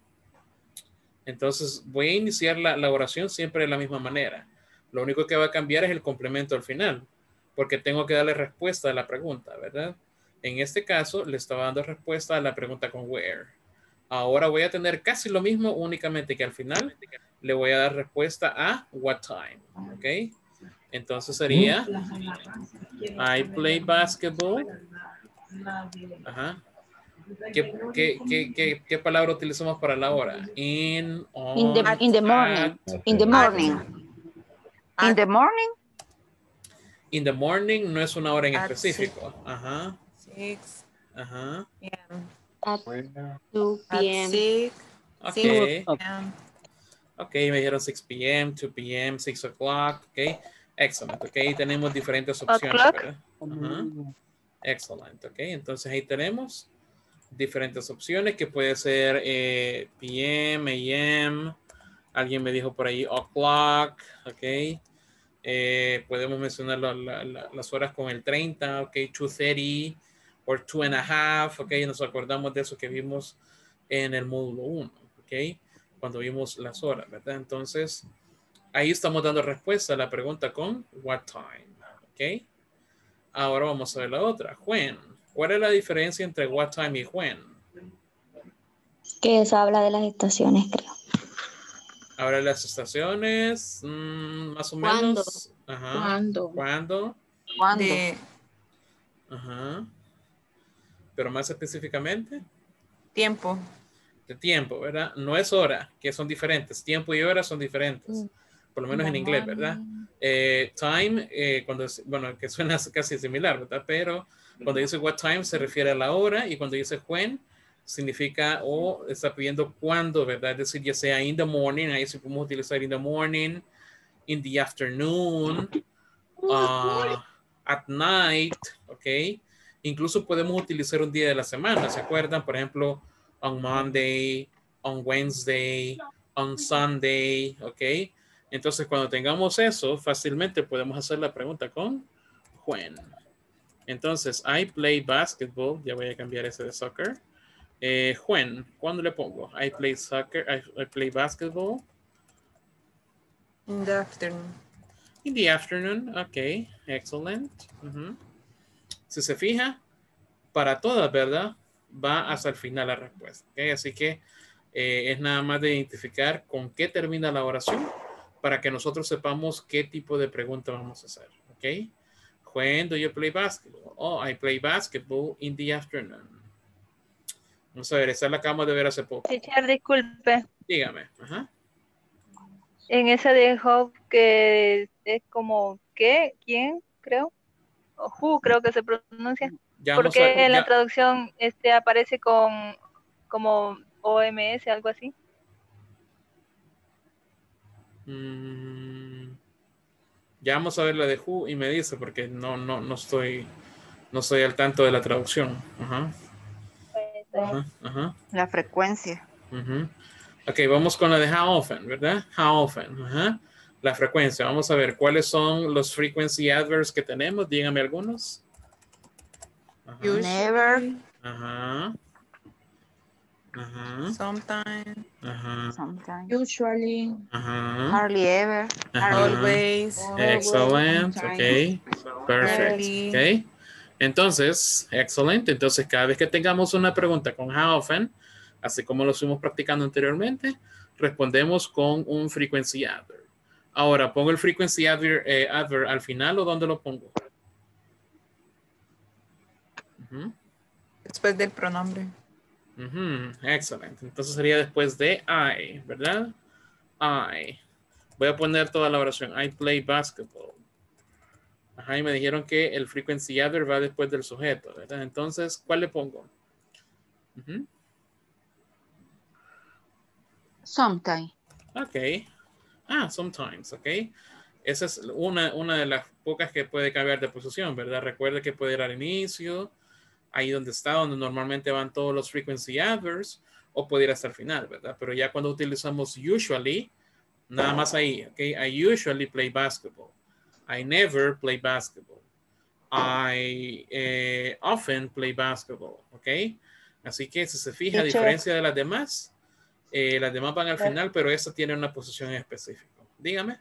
Entonces, voy a iniciar la, la oración siempre de la misma manera. Lo único que va a cambiar es el complemento al final, porque tengo que darle respuesta a la pregunta, ¿verdad? En este caso, le estaba dando respuesta a la pregunta con where. Ahora voy a tener casi lo mismo, únicamente que al final le voy a dar respuesta a what time, ok. Entonces sería I play basketball. Ajá. ¿Qué, qué, qué, qué, qué palabra utilizamos para la hora? In, on, in, the, in the morning. At, in the morning. At, in the morning. In the morning no es una hora en at específico. Six. Ajá. Six. Ajá. Yeah. At two p m Six. Okay. Ok, me dijeron six p m, two p m, six o'clock, ok. Excelente, ok. Tenemos diferentes opciones, ¿verdad? Uh-huh. Excelente, ok. Entonces ahí tenemos diferentes opciones que puede ser eh, p m, a m, alguien me dijo por ahí o'clock, ok. Eh, podemos mencionar la, la, la, las horas con el treinta, ok, two thirty, o two and a half, ok. Nos acordamos de eso que vimos en el módulo uno, ok. Cuando vimos las horas, ¿verdad? Entonces, ahí estamos dando respuesta a la pregunta con what time, ¿ok? Ahora vamos a ver la otra, when. ¿Cuál es la diferencia entre what time y when? Que se habla de las estaciones, creo. Ahora las estaciones, mmm, más o menos. Ajá. ¿Cuándo? ¿Cuándo? ¿Cuándo? De... Ajá. Pero más específicamente. Tiempo. De tiempo, ¿verdad? No es hora, que son diferentes. Tiempo y hora son diferentes. Por lo menos en inglés, ¿verdad? Eh, time, eh, cuando es, bueno, que suena casi similar, ¿verdad? Pero cuando dice what time se refiere a la hora y cuando dice when significa o oh, está pidiendo cuándo, ¿verdad? Es decir, ya sea in the morning, ahí sí podemos utilizar in the morning, in the afternoon, uh, at night, ¿ok? Incluso podemos utilizar un día de la semana, ¿se acuerdan? Por ejemplo, on Monday, on Wednesday, on Sunday, ¿ok? Entonces, cuando tengamos eso, fácilmente podemos hacer la pregunta con when. Entonces, I play basketball. Ya voy a cambiar ese de soccer. Eh, when, ¿cuándo le pongo? I play soccer, I, I play basketball. In the afternoon. In the afternoon, ok. Excellent. Uh-huh. Si se fija, para todas, ¿verdad? Va hasta el final la respuesta, ¿okay? Así que eh, es nada más de identificar con qué termina la oración para que nosotros sepamos qué tipo de pregunta vamos a hacer, ¿ok? When do you play basketball? Oh, I play basketball in the afternoon. Vamos a ver, esa la acabamos de ver hace poco. Teacher, disculpe. Dígame. Ajá. En esa de Hope que es como ¿qué? ¿Quién? Creo. O who creo que se pronuncia. Ya porque a, en ya, la traducción este aparece con como O M S, algo así. Mm, ya vamos a ver la de who y me dice porque no no no estoy no estoy al tanto de la traducción. Ajá. Ajá, ajá. La frecuencia. Uh-huh. Ok, vamos con la de how often, ¿verdad? How often. Ajá. La frecuencia. Vamos a ver cuáles son los frequency adverbs que tenemos. Dígame algunos. You never. Ajá. Ajá. Sometimes. Ajá. Sometimes. Usually. Ajá. Hardly ever. Ajá. Always. Excellent. Always. Ok. Perfect. Ok. Entonces, excellent. Entonces, cada vez que tengamos una pregunta con how often, así como lo estuvimos practicando anteriormente, respondemos con un frequency adverb. Ahora, ¿pongo el frequency adverb, eh, adverb al final o dónde lo pongo? Después del pronombre. Uh-huh. Excelente. Entonces sería después de I, ¿verdad? I. Voy a poner toda la oración. I play basketball. Ajá, y me dijeron que el frequency adverb va después del sujeto, ¿verdad? Entonces, ¿cuál le pongo? Uh-huh. Sometimes. Ok. Ah, sometimes, ok. Esa es una, una de las pocas que puede cambiar de posición, ¿verdad? Recuerde que puede ir al inicio, ahí donde está, donde normalmente van todos los frequency adverbs, o puede ir hasta el final, ¿verdad? Pero ya cuando utilizamos usually, nada más ahí, ok. I usually play basketball. I never play basketball. I eh, often play basketball, ok. Así que si se fija, a diferencia de las demás, eh, las demás van al final, pero esta tiene una posición específica. Dígame.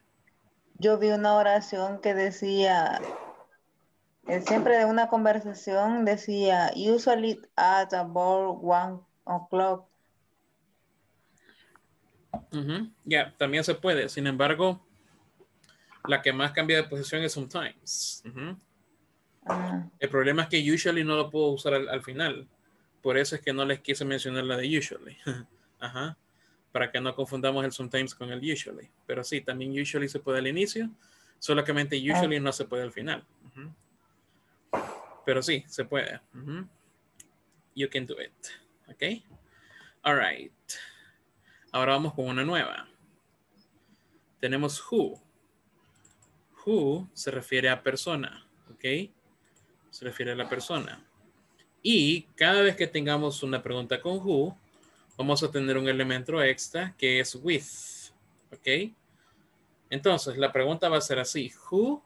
Yo vi una oración que decía, eh, siempre de una conversación decía, usually at about one o'clock. Uh-huh. Ya, yeah, también se puede. Sin embargo, la que más cambia de posición es sometimes. Uh-huh. Uh-huh. El problema es que usually no lo puedo usar al, al final. Por eso es que no les quise mencionar la de usually. Ajá. Para que no confundamos el sometimes con el usually. Pero sí, también usually se puede al inicio, solamente usually ah. no se puede al final. Uh-huh. Pero sí, se puede. Uh-huh. You can do it. Ok. All right. Ahora vamos con una nueva. Tenemos who. Who se refiere a persona. Ok. Se refiere a la persona. Y cada vez que tengamos una pregunta con who, vamos a tener un elemento extra que es with, ¿ok? Entonces, la pregunta va a ser así. Who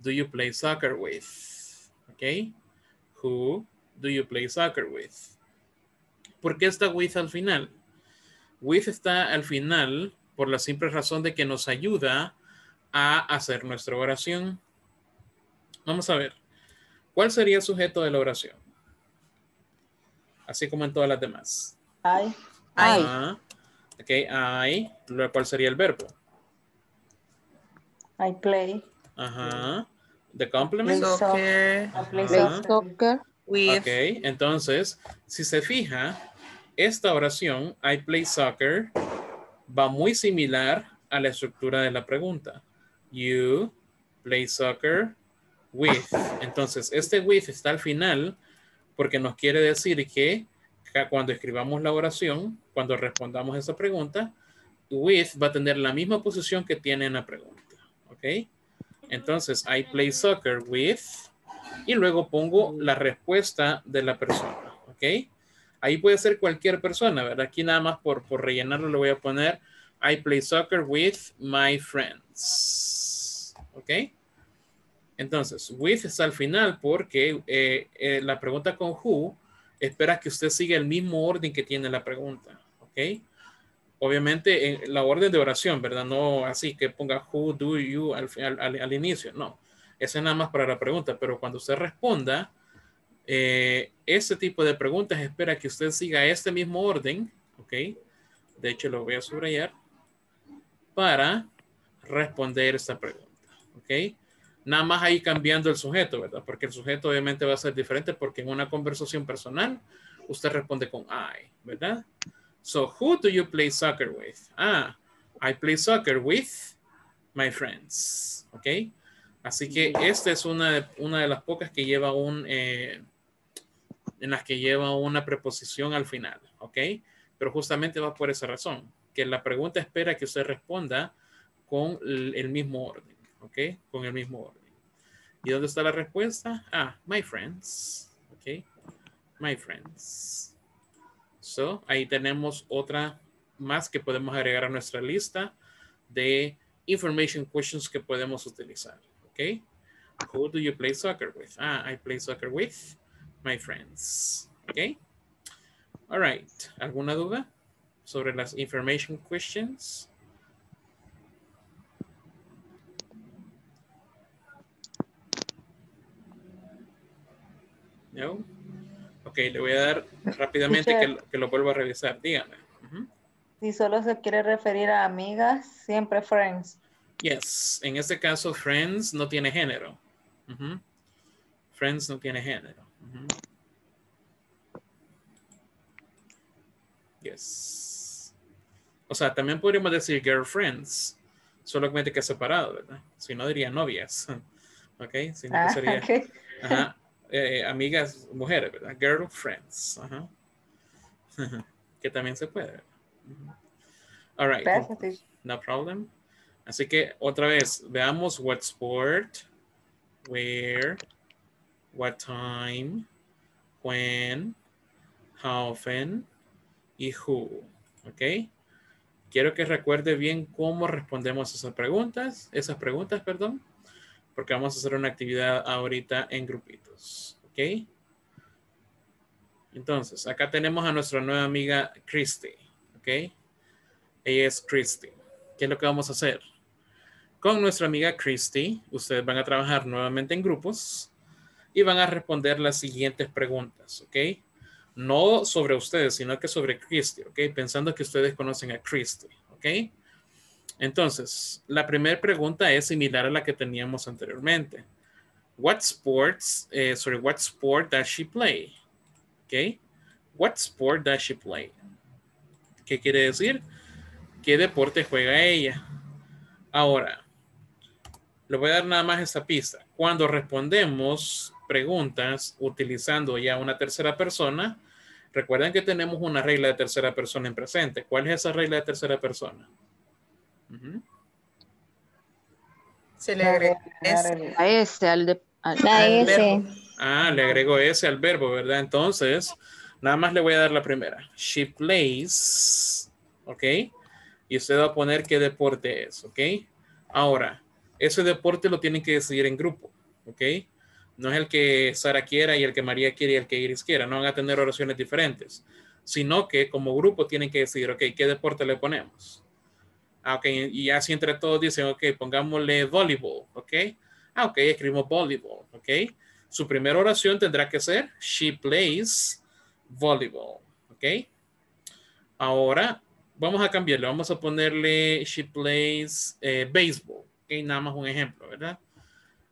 do you play soccer with? ¿Ok? Who do you play soccer with? ¿Por qué está with al final? With está al final por la simple razón de que nos ayuda a hacer nuestra oración. Vamos a ver. ¿Cuál sería el sujeto de la oración? Así como en todas las demás. I. I. Uh, ok, I. Luego, ¿cuál sería el verbo? I play. Ajá. Uh-huh. The complement. Soccer. Uh-huh. I play soccer. With. Ok, entonces, si se fija, esta oración, I play soccer, va muy similar a la estructura de la pregunta. You play soccer with. Entonces, este with está al final porque nos quiere decir que cuando escribamos la oración, cuando respondamos esa pregunta, with va a tener la misma posición que tiene en la pregunta. ¿Ok? Entonces, I play soccer with, y luego pongo la respuesta de la persona. ¿Ok? Ahí puede ser cualquier persona, ¿verdad? Aquí nada más por, por rellenarlo le voy a poner I play soccer with my friends. ¿Ok? Entonces, with está al final porque eh, eh, la pregunta con who espera que usted siga el mismo orden que tiene la pregunta, ¿ok? Obviamente en la orden de oración, ¿verdad? No así que ponga who do you al, al, al inicio, no. Eso es nada más para la pregunta, pero cuando usted responda, eh, este tipo de preguntas espera que usted siga este mismo orden, ¿ok? De hecho lo voy a subrayar para responder esta pregunta, ¿ok? Nada más ahí cambiando el sujeto, ¿verdad? Porque el sujeto obviamente va a ser diferente porque en una conversación personal usted responde con I, ¿verdad? So, who do you play soccer with? Ah, I play soccer with my friends, ¿ok? Así que esta es una de, una de las pocas que lleva un, eh, en las que lleva una preposición al final, ¿ok? Pero justamente va por esa razón, que la pregunta espera que usted responda con el mismo orden. ¿Ok? Con el mismo orden. ¿Y dónde está la respuesta? Ah, my friends. ¿Ok? My friends. So, ahí tenemos otra más que podemos agregar a nuestra lista de information questions que podemos utilizar. ¿Ok? Who do you play soccer with? Ah, I play soccer with my friends. ¿Ok? All right. ¿Alguna duda sobre las information questions? No. Ok, le voy a dar rápidamente que, que lo vuelva a revisar. Dígame. Uh-huh. Si solo se quiere referir a amigas, siempre friends. Yes. En este caso, friends no tiene género. Uh-huh. Friends no tiene género. Uh-huh. Yes. O sea, también podríamos decir girlfriends. solamente que separado, ¿verdad? Si no diría novias, ¿ok? Si no ah, sería, okay. Ajá, eh, amigas, mujeres, ¿verdad? Girlfriends, ajá. Que también se puede, ¿verdad? All right. Perfect. No problem. Así que otra vez, veamos what sport, where, what time, when, how often y who. ¿Ok? Quiero que recuerde bien cómo respondemos esas preguntas, esas preguntas, perdón, porque vamos a hacer una actividad ahorita en grupitos. ¿Ok? Entonces, acá tenemos a nuestra nueva amiga Christy. ¿Ok? Ella es Christy. ¿Qué es lo que vamos a hacer? Con nuestra amiga Christy, ustedes van a trabajar nuevamente en grupos y van a responder las siguientes preguntas, ¿ok? No sobre ustedes, sino que sobre Christy, ¿ok? Pensando que ustedes conocen a Christy, ¿ok? Entonces, la primera pregunta es similar a la que teníamos anteriormente. What sports, eh, sorry, what sport does she play? ¿Ok? What sport does she play? ¿Qué quiere decir? ¿Qué deporte juega ella? Ahora, le voy a dar nada más esta pista. Cuando respondemos preguntas utilizando ya una tercera persona, recuerden que tenemos una regla de tercera persona en presente. ¿Cuál es esa regla de tercera persona? Uh-huh. Se le agrega S. A S, al, de, al, la al S. Verbo. Ah, le agrego S al verbo, ¿verdad? Entonces, nada más le voy a dar la primera. She plays, ¿ok? Y usted va a poner qué deporte es, ¿ok? Ahora, ese deporte lo tienen que decidir en grupo, ¿ok? No es el que Sara quiera y el que María quiere y el que Iris quiera. No van a tener oraciones diferentes, sino que como grupo tienen que decidir, ok, ¿qué deporte le ponemos? Ah, ok, y así entre todos dicen, ok, pongámosle voleibol, ¿ok? Ah, ok, escribimos voleibol, ¿ok? Su primera oración tendrá que ser, she plays volleyball, ¿ok? Ahora, vamos a cambiarlo. Vamos a ponerle she plays eh, baseball. Okay, nada más un ejemplo, ¿verdad?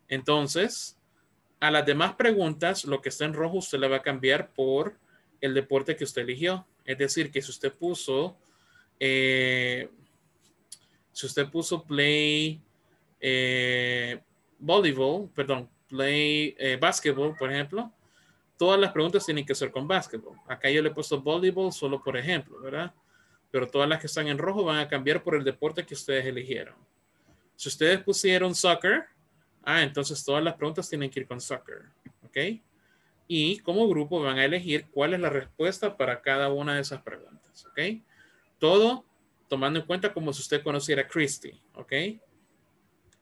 Entonces, a las demás preguntas, lo que está en rojo, usted le va a cambiar por el deporte que usted eligió. Es decir, que si usted puso, eh, si usted puso play eh, voleibol, perdón, play eh, basketball, por ejemplo, todas las preguntas tienen que ser con basketball. Acá yo le he puesto voleibol solo por ejemplo, ¿verdad? Pero todas las que están en rojo van a cambiar por el deporte que ustedes eligieron. Si ustedes pusieron soccer, ah, entonces todas las preguntas tienen que ir con soccer, ¿ok? Y como grupo van a elegir cuál es la respuesta para cada una de esas preguntas, ¿ok? Todo tomando en cuenta como si usted conociera a Christy, ¿ok?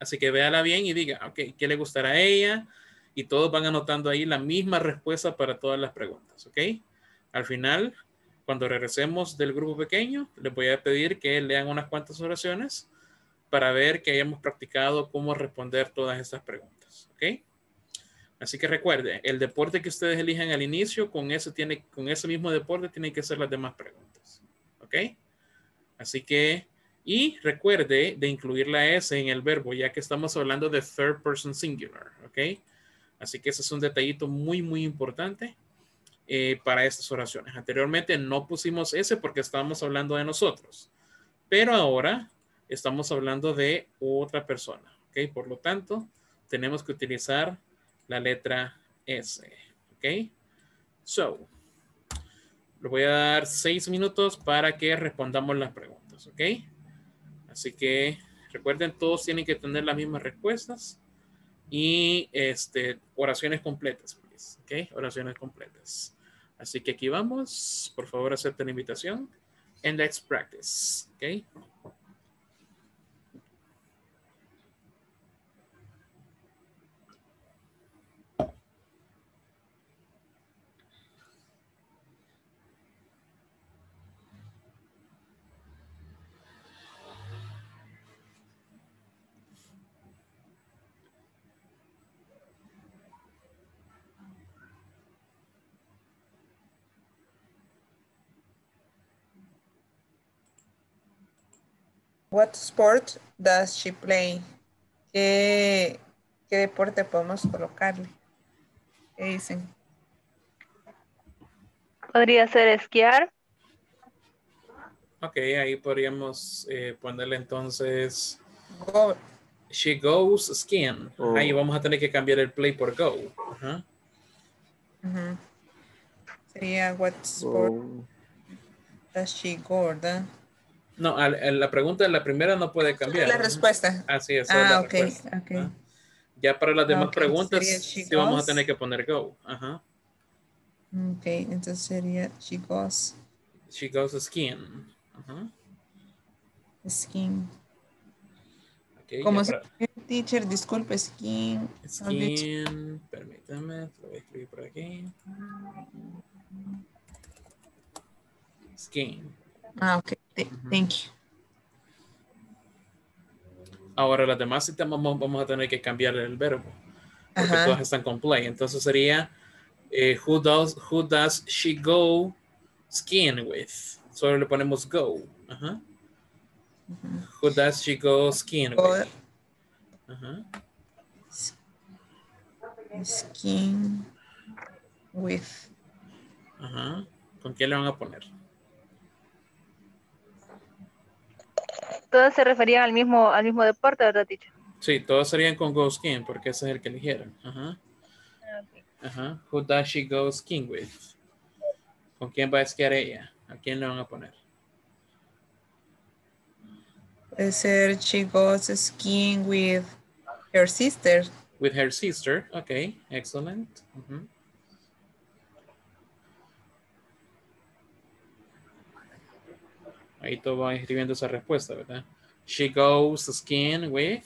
Así que véala bien y diga, ok, ¿qué le gustará a ella? Y todos van anotando ahí la misma respuesta para todas las preguntas, ¿ok? Al final, cuando regresemos del grupo pequeño, les voy a pedir que lean unas cuantas oraciones para ver que hayamos practicado cómo responder todas estas preguntas, ¿ok? Así que recuerde, el deporte que ustedes elijan al inicio, con ese, tiene, con ese mismo deporte tienen que hacer las demás preguntas, ¿ok? Así que, y recuerde de incluir la S en el verbo, ya que estamos hablando de third person singular, ¿ok? Así que ese es un detallito muy, muy importante. Eh, para estas oraciones. Anteriormente no pusimos ese porque estábamos hablando de nosotros, pero ahora estamos hablando de otra persona, ¿ok? Por lo tanto, tenemos que utilizar la letra S, ¿ok? So, le voy a dar seis minutos para que respondamos las preguntas, ¿ok? Así que recuerden, todos tienen que tener las mismas respuestas y este, oraciones completas, please, ¿ok? Oraciones completas. Así que aquí vamos. Por favor, acepten la invitación. And let's practice. Okay. What sport does she play? ¿Qué, qué deporte podemos colocarle? ¿Qué dicen? ¿Podría ser esquiar? Ok, ahí podríamos eh, ponerle entonces go, she goes skiing. Oh. Ahí vamos a tener que cambiar el play por go. Uh-huh. Uh-huh. Sería what sport oh. does she go, ¿verdad? No, a, a la pregunta, la primera no puede cambiar. La respuesta. Así es. Ah, ok, respuesta. Ok. ¿Ah? Ya para las demás okay. preguntas, sí goes? Vamos a tener que poner go. Ajá. Ok, entonces sería she goes. She goes skiing. Ajá. Skiing. Okay, como para... teacher, disculpe, skiing. Skiing, permítame, lo voy a escribir por aquí. Skiing. Ah, ok. Thank you. Ahora las demás citas vamos a tener que cambiar el verbo. Porque ajá. todas están con play. Entonces sería eh, who does who does she go skiing with? Solo le ponemos go. Ajá. Uh-huh. Who does she go skiing with? Ajá. Skiing with. Ajá. ¿Con quién le van a poner? Todos se referían al mismo, al mismo deporte, ¿verdad, teacher? Sí, todos serían con go skiing, porque ese es el que eligieron. Ajá. Okay. Ajá. Who does she go skiing with? ¿Con quién va a esquiar ella? ¿A quién le van a poner? Puede ser she goes skiing with her sister. With her sister, ok, excellent. Uh-huh. Ahí todo va escribiendo esa respuesta, ¿verdad? She goes skiing with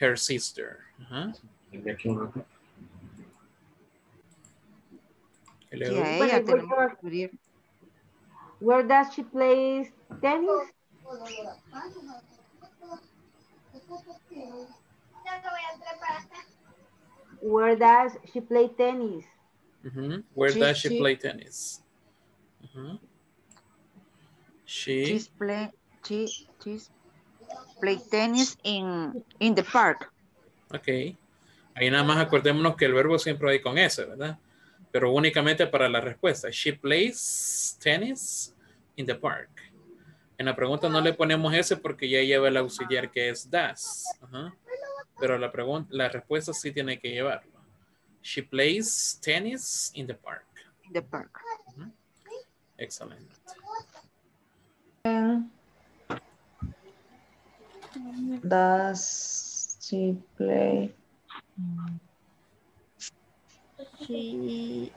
her sister. Ajá. Hello. Yeah, yeah. Where does she play tennis? Where does she play tennis? Mm-hmm. Where she, does she, she play tennis? Uh-huh. She she's play she she's play tennis in in the park. Okay. Ahí nada más acordémonos que el verbo siempre hay con S, ¿verdad? Pero únicamente para la respuesta. She plays tennis in the park. En la pregunta no le ponemos S porque ya lleva el auxiliar que es does. Ajá. Pero la pregunta, la respuesta sí tiene que llevarlo. She plays tennis in the park. In the park. Ajá. Excelente. Does she play? She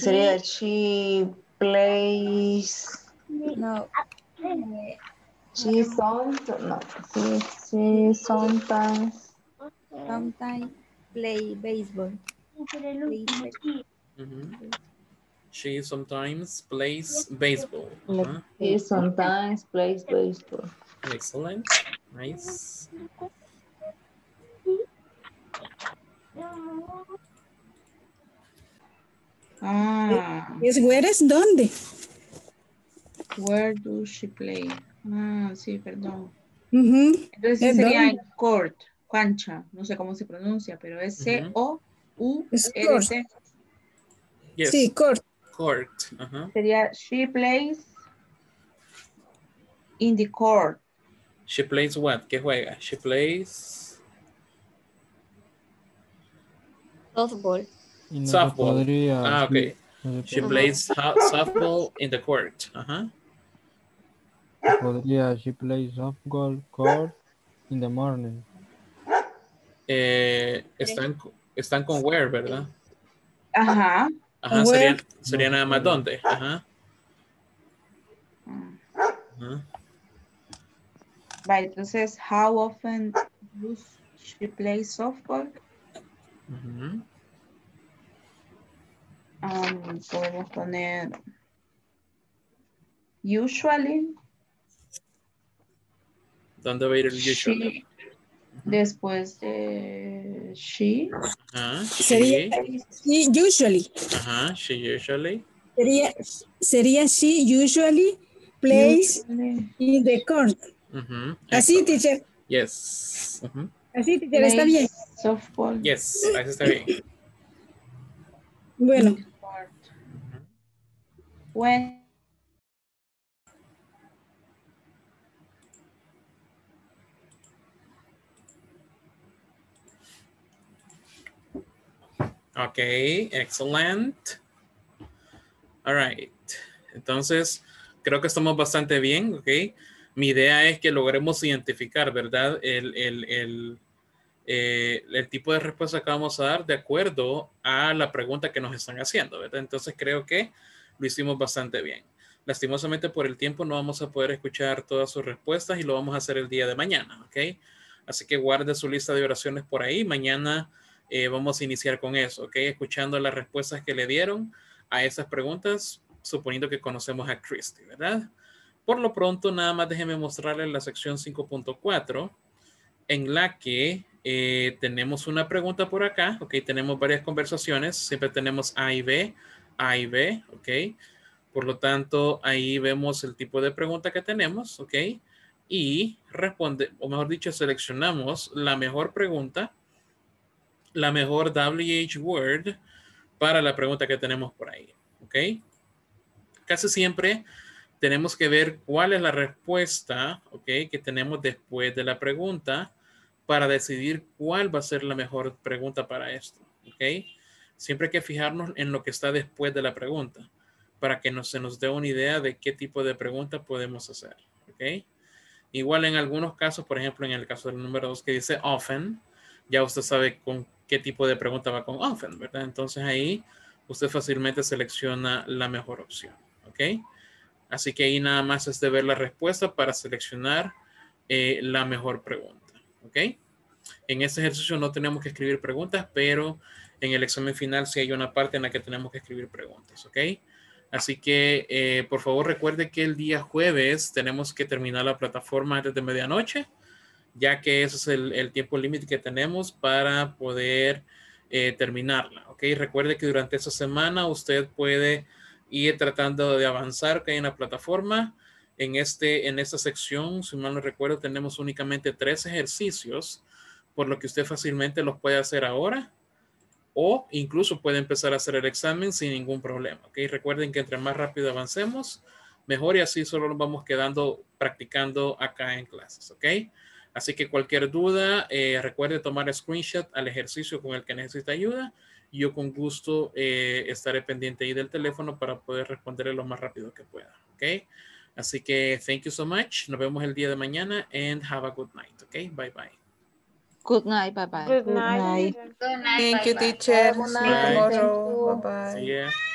sería she plays. No. She sometimes no. She, she sometimes sometimes play baseball. Play baseball. Mm-hmm. She sometimes plays baseball. Uh-huh. She sometimes plays baseball. Excellent. Nice. Ah. Yes, where is donde? Where do she play? Ah, sí, perdón. Uh-huh. Entonces sería en court, cancha. No sé cómo se pronuncia, pero es C O U R T. Yes. Sí, court. Court. Uh-huh. Sería she plays in the court. She plays what? ¿Qué juega? She plays softball. No softball. Podría... Ah, okay. No she plays softball in the court. Uh-huh. Podría she plays softball court in the morning. Eh, están están con where, ¿verdad? Ajá. Ajá, sería, sería nada más donde. Ajá. Ajá. Vale, entonces, how often does she play softball? Uh-huh. um, podemos poner usually. ¿Dónde va a ir el usually? She, después de she. Ajá, she. Sería she usually. Ajá, she usually. Sería, sería she usually plays usually. In the court. Uh-huh. Así, teacher. Yes. Uh-huh. Así, teacher, plays está bien. Softball. Yes, así está bien. Bueno. When Okay, excellent. All right. Entonces, creo que estamos bastante bien, ok. Mi idea es que logremos identificar, ¿verdad? El, el, el, eh, el tipo de respuesta que vamos a dar de acuerdo a la pregunta que nos están haciendo, ¿verdad? Entonces, creo que lo hicimos bastante bien. Lastimosamente, por el tiempo, no vamos a poder escuchar todas sus respuestas y lo vamos a hacer el día de mañana, ok. Así que guarde su lista de oraciones por ahí. Mañana eh, vamos a iniciar con eso, ok. Escuchando las respuestas que le dieron a esas preguntas, suponiendo que conocemos a Christy, ¿verdad? Por lo pronto, nada más déjenme mostrarles la sección cinco punto cuatro, en la que eh, tenemos una pregunta por acá, ok, tenemos varias conversaciones, siempre tenemos A y B, A y B, ok, por lo tanto, ahí vemos el tipo de pregunta que tenemos, ok, y responde, o mejor dicho, seleccionamos la mejor pregunta, la mejor W H word para la pregunta que tenemos por ahí, ok. Casi siempre tenemos que ver cuál es la respuesta, ok, que tenemos después de la pregunta para decidir cuál va a ser la mejor pregunta para esto, ok. Siempre hay que fijarnos en lo que está después de la pregunta para que nos, se nos dé una idea de qué tipo de pregunta podemos hacer, ok. Igual en algunos casos, por ejemplo, en el caso del número dos que dice often, ya usted sabe con qué tipo de pregunta va con often, ¿verdad? Entonces ahí usted fácilmente selecciona la mejor opción. ¿Ok? Así que ahí nada más es de ver la respuesta para seleccionar eh, la mejor pregunta. ¿Ok? En este ejercicio no tenemos que escribir preguntas, pero en el examen final sí hay una parte en la que tenemos que escribir preguntas. ¿Ok? Así que eh, por favor recuerde que el día jueves tenemos que terminar la plataforma antes de medianoche, ya que ese es el, el tiempo límite que tenemos para poder eh, terminarla. ¿Ok? Recuerde que durante esta semana usted puede y tratando de avanzar que hay en la plataforma. En, este, en esta sección, si mal no recuerdo, tenemos únicamente tres ejercicios, por lo que usted fácilmente los puede hacer ahora o incluso puede empezar a hacer el examen sin ningún problema. ¿Okay? Recuerden que entre más rápido avancemos, mejor y así solo nos vamos quedando practicando acá en clases. ¿Okay? Así que cualquier duda, eh, recuerde tomar screenshot al ejercicio con el que necesita ayuda. Yo con gusto eh, estaré pendiente ahí del teléfono para poder responderle lo más rápido que pueda, ¿ok? Así que thank you so much. Nos vemos el día de mañana and have a good night, ¿ok? Bye bye. Good night, bye bye. Good night. Good night. Good night. Thank you, teacher. Good night. Bye bye.